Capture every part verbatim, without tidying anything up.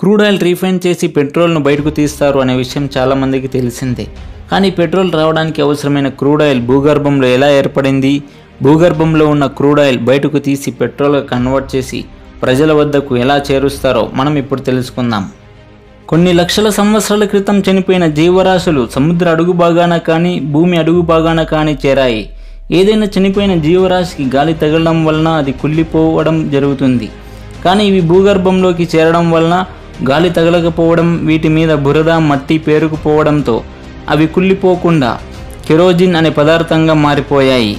Crude oil refine చేసి పెట్రోల్ను బయటకు తీస్తారు అనే విషయం చాలామందికి తెలిసిందే. కానీ పెట్రోల్ రావడానికి అవసరమైన క్రూడ్ ఆయిల్ భూగర్భంలో ఎలా ఏర్పడింది, భూగర్భంలో ఉన్న క్రూడ్ ఆయిల్ బయటకు తీసి పెట్రోల్గా కన్వర్ట్ చేసి ప్రజల వద్దకు ఎలా చేరుస్తారో మనం ఇప్పుడు తెలుసుకుందాం. కొన్ని లక్షల సంవత్సరాల క్రితం చనిపోయిన జీవరాశులు సముద్ర అడుగు భాగాన కానీ భూమి అడుగు భాగాన కానీ చేరాయి. ఏదైనా చనిపోయిన జీవరాశికి గాలి తగలడం వలన అది కుళ్ళిపోవడం జరుగుతుంది. కానీ ఇవి భూగర్భంలోకి చేరడం వలన గాలి తగలకపోవడం, వీటి మీద బురద మట్టి పేరుకుపోవడంతో అవి కుళ్ళిపోకుండా కెరోజిన్ అనే పదార్థంగా మారిపోయాయి.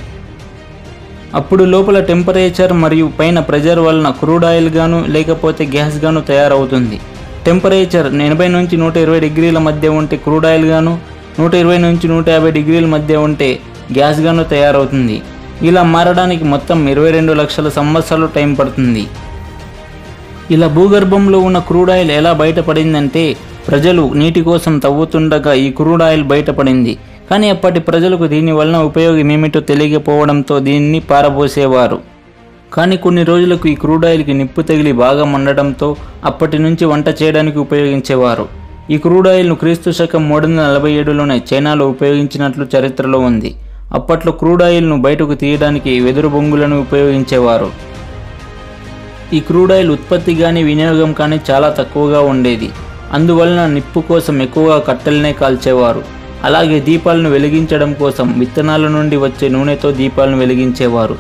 అప్పుడు లోపల టెంపరేచర్ మరియు పైన ప్రెజర్ వలన క్రూడ్ ఆయిల్గాను లేకపోతే గ్యాస్గాను తయారవుతుంది. టెంపరేచర్ ఎనభై నుంచి నూట ఇరవై డిగ్రీల మధ్య ఉంటే క్రూడ్ ఆయిల్గాను, నూట ఇరవై నుంచి నూట యాభై డిగ్రీల మధ్య ఉంటే గ్యాస్గాను తయారవుతుంది. ఇలా మారడానికి మొత్తం ఇరవై రెండు లక్షల సంవత్సరాలు టైం పడుతుంది. ఇలా భూగర్భంలో ఉన్న క్రూడ్ ఆయిల్ ఎలా బయటపడిందంటే, ప్రజలు నీటి కోసం తవ్వుతుండగా ఈ క్రూడ్ ఆయిల్ బయటపడింది. కానీ అప్పటి ప్రజలకు దీనివలన ఉపయోగం ఏమిటో తెలియకపోవడంతో దీనిని పారబోసేవారు. కానీ కొన్ని రోజులకు ఈ క్రూడ్ ఆయిల్కి నిప్పు తగిలి బాగా మండడంతో అప్పటి నుంచి వంట చేయడానికి ఉపయోగించేవారు. ఈ క్రూడ్ ఆయిల్ను క్రీస్తు శకం మూడు వందల నలభై ఏడులోనే చైనాలో ఉపయోగించినట్లు చరిత్రలో ఉంది. అప్పట్లో క్రూడ్ ఆయిల్ను బయటకు తీయడానికి వెదురు బొంగులను ఉపయోగించేవారు. ఈ క్రూడ్ ఆయిల్ ఉత్పత్తి కానీ వినియోగం కానీ చాలా తక్కువగా ఉండేది. అందువలన నిప్పు కోసం ఎక్కువగా కట్టెలనే కాల్చేవారు. అలాగే దీపాలను వెలిగించడం కోసం విత్తనాల నుండి వచ్చే నూనెతో దీపాలను వెలిగించేవారు.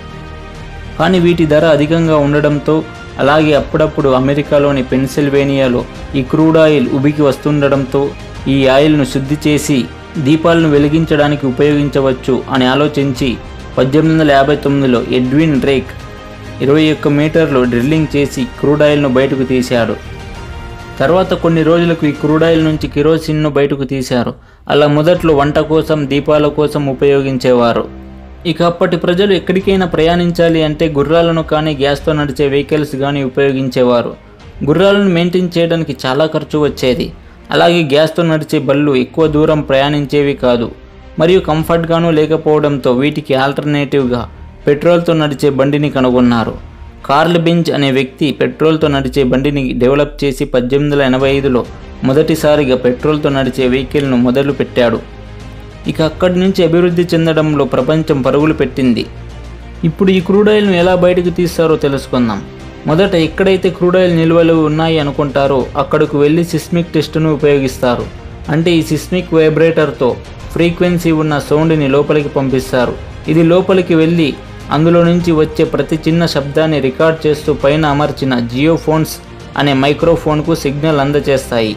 కానీ వీటి ధర అధికంగా ఉండడంతో అలాగే అప్పుడప్పుడు అమెరికాలోని పెన్సిల్వేనియాలో ఈ క్రూడ్ ఆయిల్ ఉబికి వస్తుండడంతో ఈ ఆయిల్ను శుద్ధి చేసి దీపాలను వెలిగించడానికి ఉపయోగించవచ్చు అని ఆలోచించి పద్దెనిమిది వందల యాభై తొమ్మిదిలో ఎడ్విన్ డ్రేక్ ఇరవై ఒక్క మీటర్లు డ్రిల్లింగ్ చేసి క్రూడ్ ఆయిల్ను బయటకు తీశాడు. తర్వాత కొన్ని రోజులకు ఈ క్రూడ్ ఆయిల్ నుంచి కిరోసిన్ను బయటకు తీశారు. అలా మొదట్లో వంట కోసం, దీపాల కోసం ఉపయోగించేవారు. ఇక అప్పటి ప్రజలు ఎక్కడికైనా ప్రయాణించాలి అంటే గుర్రాలను కానీ గ్యాస్తో నడిచే వెహికల్స్ కానీ ఉపయోగించేవారు. గుర్రాలను మెయింటైన్ చేయడానికి చాలా ఖర్చు వచ్చేది. అలాగే గ్యాస్తో నడిచే బళ్ళు ఎక్కువ దూరం ప్రయాణించేవి కాదు మరియు కంఫర్ట్గాను లేకపోవడంతో వీటికి ఆల్టర్నేటివ్గా పెట్రోల్తో నడిచే బండిని కనుగొన్నారు. కార్ల్ బించ్ అనే వ్యక్తి పెట్రోల్తో నడిచే బండిని డెవలప్ చేసి పద్దెనిమిది వందల ఎనభై ఐదులో మొదటిసారిగా పెట్రోల్తో నడిచే వెహికల్ను మొదలు పెట్టాడు. ఇక అక్కడి నుంచి అభివృద్ధి చెందడంలో ప్రపంచం పరుగులు పెట్టింది. ఇప్పుడు ఈ క్రూడ్ ఆయిల్ను ఎలా బయటకు తీస్తారో తెలుసుకుందాం. మొదట ఎక్కడైతే క్రూడ్ ఆయిల్ నిల్వలు ఉన్నాయి అనుకుంటారో అక్కడకు వెళ్ళి సిస్మిక్ టెస్టును ఉపయోగిస్తారు. అంటే ఈ సిస్మిక్ వైబ్రేటర్తో ఫ్రీక్వెన్సీ ఉన్న సౌండ్ని లోపలికి పంపిస్తారు. ఇది లోపలికి వెళ్ళి అందులో నుంచి వచ్చే ప్రతి చిన్న శబ్దాన్ని రికార్డ్ చేస్తూ పైన అమర్చిన జియోఫోన్స్ అనే మైక్రోఫోన్కు సిగ్నల్ అందజేస్తాయి.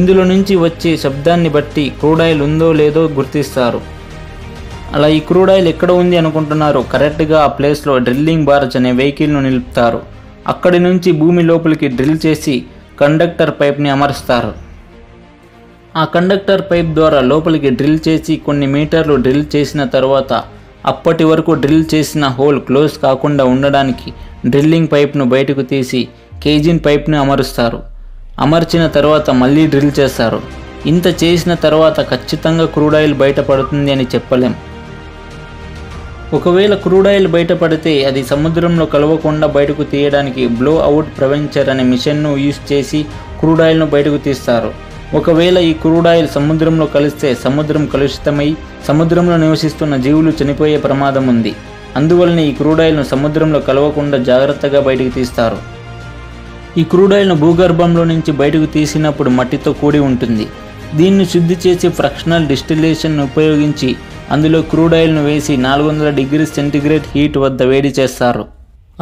ఇందులో నుంచి వచ్చే శబ్దాన్ని బట్టి క్రూడ్ ఆయిల్ ఉందో లేదో గుర్తిస్తారు. అలా ఈ క్రూడ్ ఆయిల్ ఎక్కడ ఉంది అనుకుంటున్నారో కరెక్ట్గా ఆ ప్లేస్లో డ్రిల్లింగ్ బార్జ్ అనే వెహికల్ను నిలుపుతారు. అక్కడి నుంచి భూమి లోపలికి డ్రిల్ చేసి కండక్టర్ పైప్ని అమర్స్తారు. ఆ కండక్టర్ పైప్ ద్వారా లోపలికి డ్రిల్ చేసి కొన్ని మీటర్లు డ్రిల్ చేసిన తర్వాత అప్పటి వరకు డ్రిల్ చేసిన హోల్ క్లోజ్ కాకుండా ఉండడానికి డ్రిల్లింగ్ పైప్ను బయటకు తీసి కేజిన్ పైప్ను అమరుస్తారు. అమర్చిన తర్వాత మళ్ళీ డ్రిల్ చేస్తారు. ఇంత చేసిన తర్వాత ఖచ్చితంగా క్రూడ్ ఆయిల్ బయటపడుతుంది అని చెప్పలేం. ఒకవేళ క్రూడ్ ఆయిల్ బయటపడితే అది సముద్రంలో కలవకుండా బయటకు తీయడానికి బ్లో అవుట్ ప్రివెంచర్ అనే మిషన్ను యూజ్ చేసి క్రూడ్ ఆయిల్ను బయటకు తీస్తారు. ఒకవేళ ఈ క్రూడ్ ఆయిల్ సముద్రంలో కలిస్తే సముద్రం కలుషితమై సముద్రంలో నివసిస్తున్న జీవులు చనిపోయే ప్రమాదం ఉంది. అందువలన ఈ క్రూడ్ ఆయిల్ను సముద్రంలో కలవకుండా జాగ్రత్తగా బయటకు తీస్తారు. ఈ క్రూడ్ ఆయిల్ను భూగర్భంలో నుంచి బయటకు తీసినప్పుడు మట్టితో కూడి ఉంటుంది. దీన్ని శుద్ధి చేసి ఫ్రాక్షనల్ డిస్టిలేషన్ ఉపయోగించి అందులో క్రూడ్ ఆయిల్ను వేసి నాలుగు వందల డిగ్రీ సెంటిగ్రేడ్ హీట్ వద్ద వేడి చేస్తారు.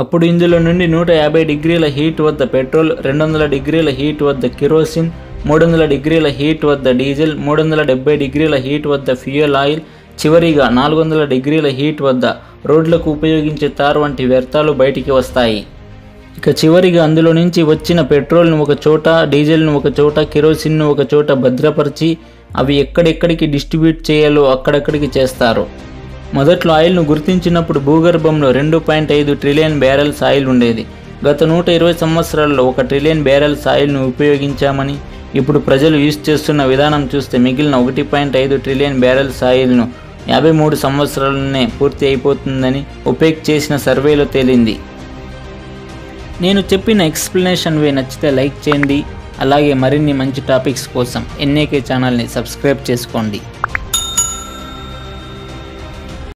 అప్పుడు ఇందులో నుండి నూట యాభై డిగ్రీల హీట్ వద్ద పెట్రోల్, రెండు వందల డిగ్రీల హీట్ వద్ద కిరోసిన్, మూడు వందల డిగ్రీల హీట్ వద్ద డీజిల్, మూడు వందల డెబ్బై డిగ్రీల హీట్ వద్ద ఫ్యూయల్ ఆయిల్, చివరిగా నాలుగు వందల డిగ్రీల హీట్ వద్ద రోడ్లకు ఉపయోగించే తార్ వంటి వ్యర్థాలు బయటికి వస్తాయి. ఇక చివరిగా అందులో నుంచి వచ్చిన పెట్రోల్ను ఒక చోట, డీజిల్ను ఒక చోట, కిరోసిన్ను ఒక చోట భద్రపరిచి అవి ఎక్కడెక్కడికి డిస్ట్రిబ్యూట్ చేయాలో అక్కడక్కడికి చేస్తారు. మొదట్లో ఆయిల్ను గుర్తించినప్పుడు భూగర్భంలో రెండు పాయింట్ ఐదు ట్రిలియన్ బ్యారెల్స్ ఆయిల్ ఉండేది. గత నూట ఇరవై సంవత్సరాల్లో ఒక ట్రిలియన్ బ్యారెల్స్ ఆయిల్ను ఉపయోగించామని ఇప్పుడు ప్రజలు యూజ్ చేస్తున్న విధానం చూస్తే మిగిలిన ఒకటి పాయింట్ ఐదు ట్రిలియన్ బ్యారెల్స్ ఆయిల్ను యాభై మూడు సంవత్సరాలనే పూర్తి అయిపోతుందని ఒపెక్ చేసిన సర్వేలో తేలింది. నేను చెప్పిన ఎక్స్ప్లెనేషన్ వే నచ్చితే లైక్ చేయండి, అలాగే మరిన్ని మంచి టాపిక్స్ కోసం ఎన్ఏకే ఛానల్ని సబ్స్క్రైబ్ చేసుకోండి.